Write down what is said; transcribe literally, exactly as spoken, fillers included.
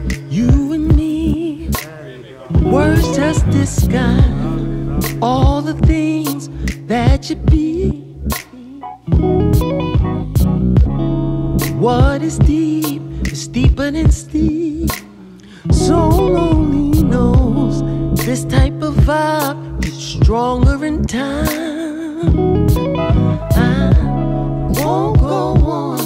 just you and me, words just disguise all the things that you be. What is deep is deeper than steep. So lonely knows this type of vibe gets stronger in time. I won't go on